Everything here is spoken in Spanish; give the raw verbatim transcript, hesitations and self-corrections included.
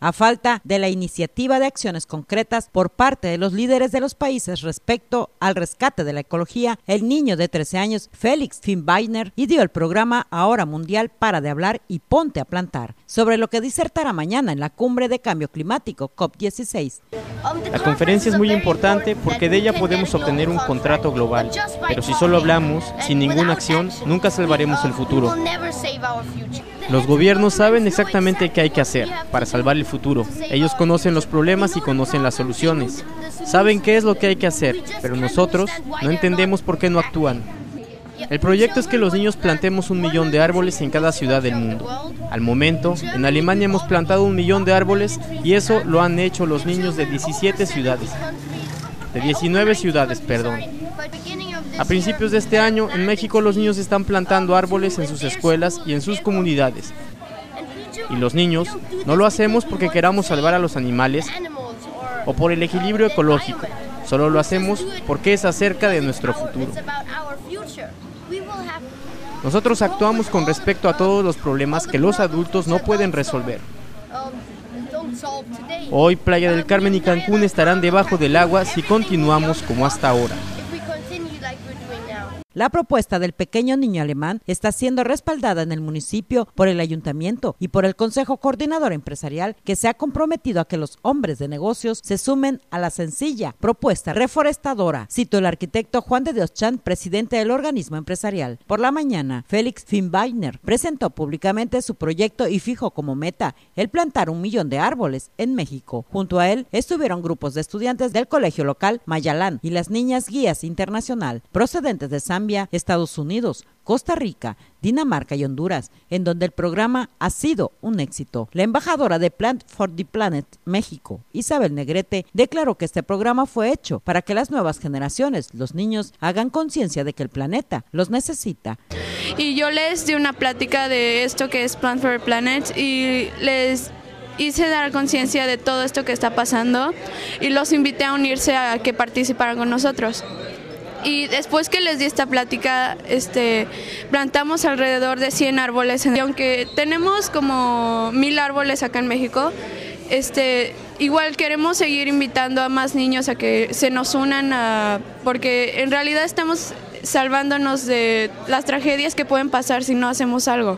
a falta de la iniciativa de acciones concretas por parte de los líderes de los países respecto al rescate de la ecología, el niño de trece años, Félix Finkbeiner, ideó el programa Ahora Mundial Para de Hablar y Ponte a Plantar, sobre lo que disertará mañana en la Cumbre de Cambio Climático COP dieciséis. La conferencia es muy importante porque de ella podemos obtener un contrato global, pero si solo hablamos, sin ninguna acción, nunca salvaremos el futuro. Los gobiernos saben exactamente qué hay que hacer para salvar el futuro. Ellos conocen los problemas y conocen las soluciones. Saben qué es lo que hay que hacer, pero nosotros no entendemos por qué no actúan. El proyecto es que los niños plantemos un millón de árboles en cada ciudad del mundo. Al momento, en Alemania hemos plantado un millón de árboles y eso lo han hecho los niños de diecisiete ciudades. De diecinueve ciudades, perdón. A principios de este año, en México los niños están plantando árboles en sus escuelas y en sus comunidades. Y los niños no lo hacemos porque queramos salvar a los animales o por el equilibrio ecológico. Solo lo hacemos porque es acerca de nuestro futuro. Nosotros actuamos con respecto a todos los problemas que los adultos no pueden resolver. Hoy Playa del Carmen y Cancún estarán debajo del agua si continuamos como hasta ahora. La propuesta del pequeño niño alemán está siendo respaldada en el municipio por el ayuntamiento y por el Consejo Coordinador Empresarial, que se ha comprometido a que los hombres de negocios se sumen a la sencilla propuesta reforestadora, citó el arquitecto Juan de Dios Chan, presidente del organismo empresarial. Por la mañana, Félix Finkbeiner presentó públicamente su proyecto y fijó como meta el plantar un millón de árboles en México. Junto a él estuvieron grupos de estudiantes del colegio local Mayalán y las niñas guías internacional procedentes de SAM, Estados Unidos, Costa Rica, Dinamarca y Honduras, en donde el programa ha sido un éxito. La embajadora de Plant for the Planet México, Isabel Negrete, declaró que este programa fue hecho para que las nuevas generaciones, los niños, hagan conciencia de que el planeta los necesita. Y yo les di una plática de esto que es Plant for the Planet y les hice dar conciencia de todo esto que está pasando y los invité a unirse a que participaran con nosotros. Y después que les di esta plática, este, plantamos alrededor de cien árboles. Y aunque tenemos como mil árboles acá en México, este, igual queremos seguir invitando a más niños a que se nos unan, a, porque en realidad estamos salvándonos de las tragedias que pueden pasar si no hacemos algo.